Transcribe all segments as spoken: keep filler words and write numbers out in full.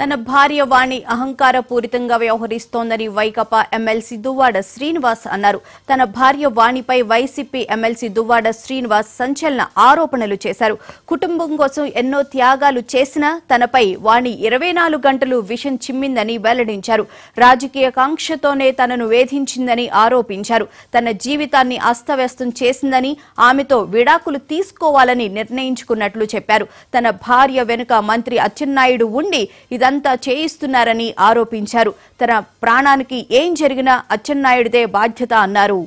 ತನ್ನ ಭಾರ್ಯ ವಾಣಿ ಅಹಂಕಾರ ಪೂರಿತಂಗ ವ್ಯವಹರಿಸ್ತోందని వైకాపా ఎమ్మెల్సీ దువ్వాడ శ్రీనివాస్ అన్నారు. తన భార్య వాణిపై వైసీపీ ఎమ్మెల్సీ దువ్వాడ శ్రీనివాస్ సంచలన ఆరోపణలు చేశారు. కుటుంబం కోసం ఎన్నో త్యాగాలు చేసినా తనపై వాణి ఇరవై నాలుగు గంటలు విషం చిమ్మిందని వెల్లడించారు. రాజకీయ కాంక్షతోనే తనను వేధించిందని ఆరోపించారు. తన జీవితాన్ని అస్తవ్యస్తం చేసిందని, ఆమెతో విడాకులు తీసుకోవాలని నిర్ణయించుకున్నట్లు చెప్పారు. తన భార్య వెనుక మంత్రి అచ్చెన్నాయుడు ఉండి అంతా చేయిస్తున్నారని ఆరోపించారు. తన ప్రాణానికి ఏం జరిగినా అచ్చెన్నాయుడిదే బాధ్యత అన్నారు.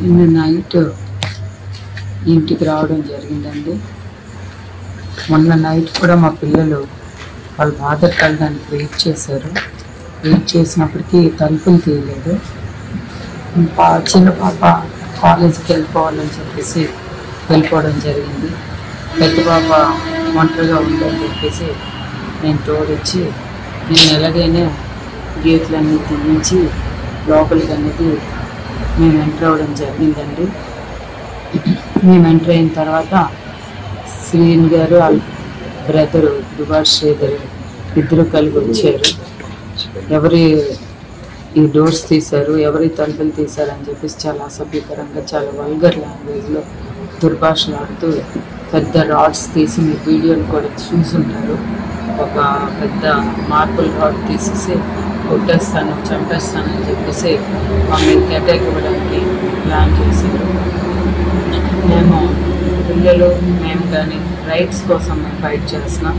నిన్న నైట్ ఇంటికి రావడం జరిగిందండి. మొన్న నైట్ కూడా మా పిల్లలు వాళ్ళ బాధ కలడానికి వెయిట్ చేశారు. వెయిట్ చేసినప్పటికీ తలుపులు తీయలేదు. పా చిన్న పాప కాలేజీకి వెళ్ళిపోవాలని చెప్పేసి వెళ్ళిపోవడం జరిగింది. పెద్ద పాప ఒంటరిగా ఉందని చెప్పేసి నేను తోడొచ్చి నేను ఎలాగైనా గేట్లన్నీ తీయించి లోపలికి అనేది మేము ఎంటర్ అవ్వడం జరిగిందండి. మేము ఎంటర్ అయిన తర్వాత శ్రీని గారు వాళ్ళ బ్రదరు దుబార్ శ్రీధర్ ఇద్దరు కలిగి వచ్చారు. ఎవరి ఈ డోర్స్ తీశారు, ఎవరి తలుపులు తీశారని చెప్పేసి చాలా అసభ్యకరంగా, చాలా వల్గర్ లాంగ్వేజ్లో దుర్భాషలు ఆడుతూ పెద్ద రాడ్స్ తీసి, మీ వీడియోలు కూడా చూసుంటారు, ఒక పెద్ద మార్బుల్ రాడ్ తీసేసి కొట్టేస్తాను చంపేస్తాను అని చెప్పేసి మమ్మల్ని అటాక్ ఇవ్వడానికి ప్లాన్ చేశారు. మేము పిల్లలు మేము కానీ రైట్స్ కోసం మేము ఫైట్ చేస్తున్నాం.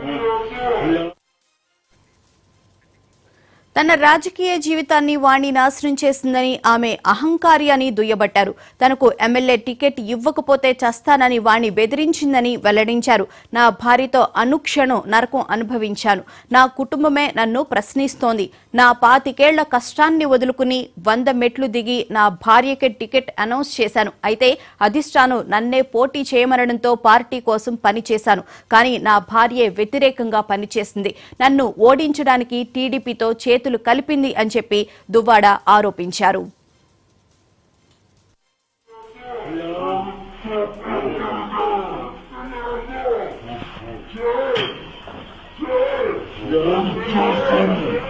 తన రాజకీయ జీవితాన్ని వాణి నాశనం చేసిందని, ఆమె అహంకారి అని దుయ్యబట్టారు. తనకు ఎమ్మెల్యే టికెట్ ఇవ్వకపోతే చస్తానని వాణి బెదిరించిందని వెల్లడించారు. నా భార్యతో అనుక్షణం నరకం అనుభవించాను. నా కుటుంబమే నన్ను ప్రశ్నిస్తోంది. నా పాతికేళ్ల కష్టాన్ని వదులుకుని వంద మెట్లు దిగి నా భార్యకే టికెట్ అనౌన్స్ చేశాను. అయితే అధిష్టానం నన్నే పోటీ చేయమనడంతో పార్టీ కోసం పనిచేశాను. కానీ నా భార్యే వ్యతిరేకంగా పనిచేసింది. నన్ను ఓడించడానికి టీడీపీతో చేతులు కలిపింది అని చెప్పి దువ్వాడ ఆరోపించారు.